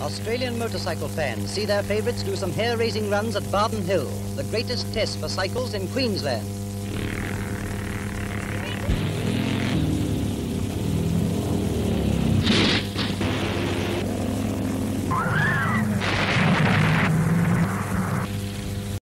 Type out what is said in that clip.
Australian motorcycle fans see their favourites do some hair-raising runs at Bardon Hill, the greatest test for cycles in Queensland.